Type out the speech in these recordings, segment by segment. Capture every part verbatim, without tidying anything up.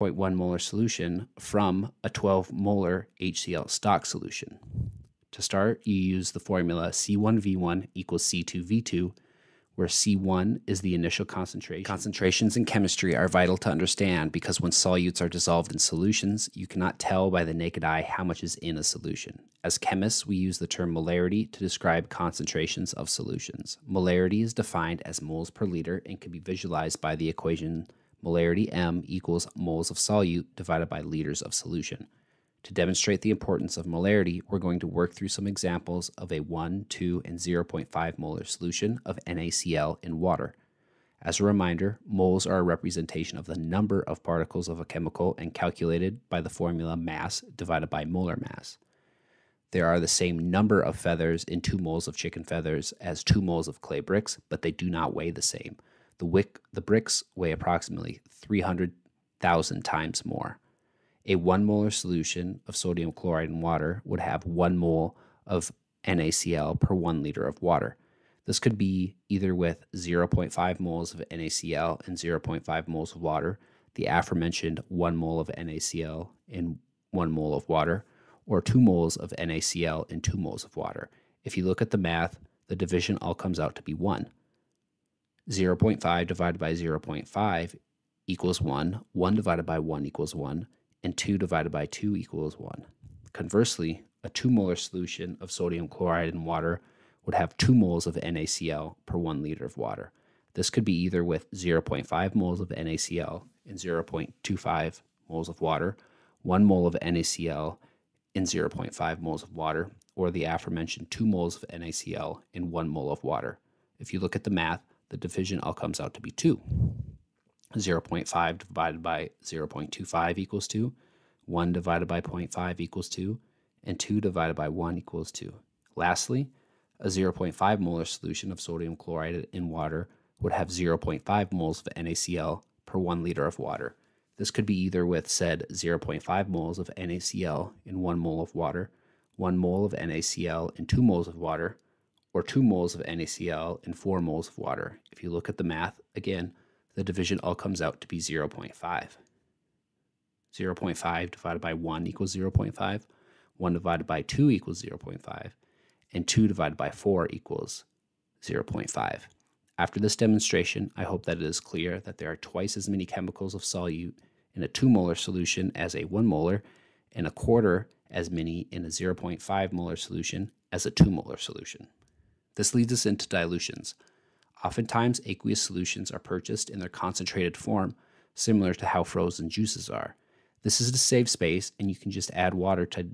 zero point one molar solution from a twelve molar H C l stock solution. To start, you use the formula C one V one equals C two V two, where C one is the initial concentration. Concentrations in chemistry are vital to understand because when solutes are dissolved in solutions, you cannot tell by the naked eye how much is in a solution. As chemists, we use the term molarity to describe concentrations of solutions. Molarity is defined as moles per liter and can be visualized by the equation molarity M equals moles of solute divided by liters of solution. To demonstrate the importance of molarity, we're going to work through some examples of a one, two, and zero point five molar solution of NaCl in water. As a reminder, moles are a representation of the number of particles of a chemical and calculated by the formula mass divided by molar mass. There are the same number of feathers in two moles of chicken feathers as two moles of clay bricks, but they do not weigh the same. The, wick, the bricks weigh approximately three hundred thousand times more. A one molar solution of sodium chloride in water would have one mole of NaCl per one liter of water. This could be either with zero point five moles of NaCl and zero point five moles of water, the aforementioned one mole of NaCl in one mole of water, or two moles of NaCl in two moles of water. If you look at the math, the division all comes out to be one. zero point five divided by zero point five equals one, one divided by one equals one, and two divided by two equals one. Conversely, a two molar solution of sodium chloride in water would have two moles of NaCl per one liter of water. This could be either with zero point five moles of NaCl in zero point two five moles of water, one mole of NaCl in zero point five moles of water, or the aforementioned two moles of NaCl in one mole of water. If you look at the math, the division all comes out to be two. zero point five divided by zero point two five equals two, one divided by zero point five equals two, and two divided by one equals two. Lastly, a zero point five molar solution of sodium chloride in water would have zero point five moles of NaCl per one liter of water. This could be either with said zero point five moles of NaCl in one mole of water, one mole of NaCl in two moles of water, or two moles of NaCl in four moles of water. If you look at the math, again, the division all comes out to be zero point five. zero point five divided by one equals zero point five, one divided by two equals zero point five, and two divided by four equals zero point five. After this demonstration, I hope that it is clear that there are twice as many chemicals of solute in a two molar solution as a one molar, and a quarter as many in a zero point five molar solution as a two molar solution. This leads us into dilutions. Oftentimes, aqueous solutions are purchased in their concentrated form, similar to how frozen juices are. This is to save space, and you can just add water to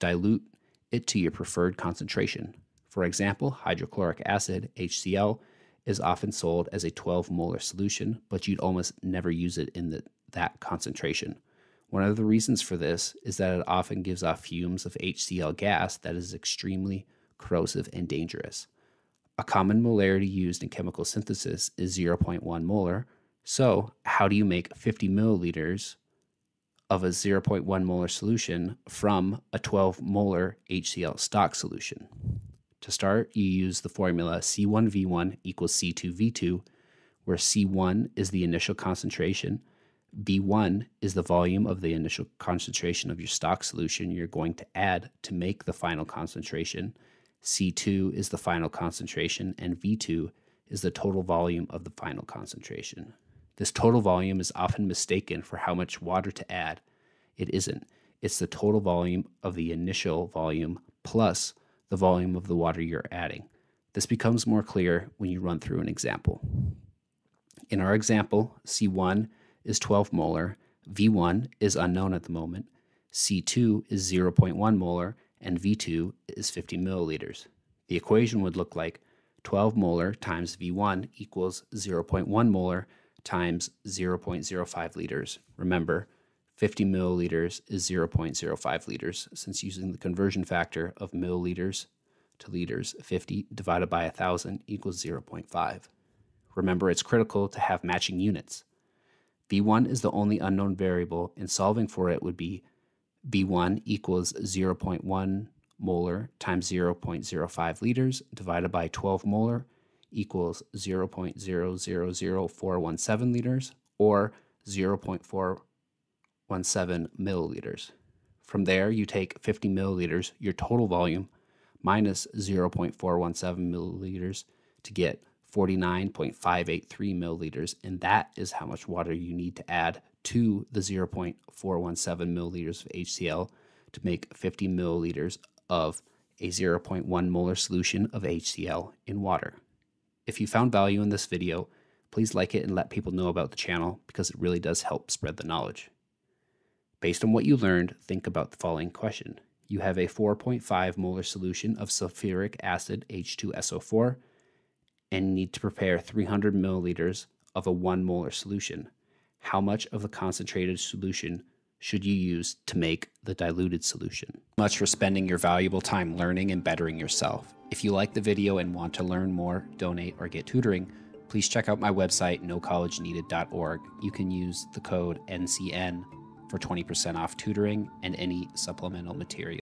dilute it to your preferred concentration. For example, hydrochloric acid, H C l, is often sold as a twelve molar solution, but you'd almost never use it in the, that concentration. One of the reasons for this is that it often gives off fumes of H C l gas that is extremely corrosive and dangerous. A common molarity used in chemical synthesis is zero point one molar, so how do you make fifty milliliters of a zero point one molar solution from a twelve molar H C l stock solution? To start, you use the formula C one V one equals C two V two, where C one is the initial concentration, V one is the volume of the initial concentration of your stock solution you're going to add to make the final concentration, C two is the final concentration, and V two is the total volume of the final concentration. This total volume is often mistaken for how much water to add. It isn't. It's the total volume of the initial volume plus the volume of the water you're adding. This becomes more clear when you run through an example. In our example, C one is twelve molar, V one is unknown at the moment, C two is zero point one molar, and V two is fifty milliliters. The equation would look like twelve molar times V one equals zero point one molar times zero point zero five liters. Remember, fifty milliliters is zero point zero five liters, since using the conversion factor of milliliters to liters, fifty divided by one thousand equals zero point five. Remember, it's critical to have matching units. V one is the only unknown variable, and solving for it would be V one equals zero point one molar times zero point zero five liters divided by twelve molar equals zero point zero zero zero four one seven liters, or 0.4 zero point one seven milliliters. From there, you take fifty milliliters, your total volume, minus zero point four one seven milliliters to get forty-nine point five eight three milliliters, and that is how much water you need to add to the zero point four one seven milliliters of H C L to make fifty milliliters of a zero point one molar solution of H C L in water. If you found value in this video, please like it and let people know about the channel because it really does help spread the knowledge. Based on what you learned, think about the following question. You have a four point five molar solution of sulfuric acid H two S O four and need to prepare three hundred milliliters of a one molar solution. How much of the concentrated solution should you use to make the diluted solution? Much for spending your valuable time learning and bettering yourself. If you like the video and want to learn more, donate, or get tutoring, please check out my website, no college needed dot org. You can use the code N C N for twenty percent off tutoring and any supplemental material.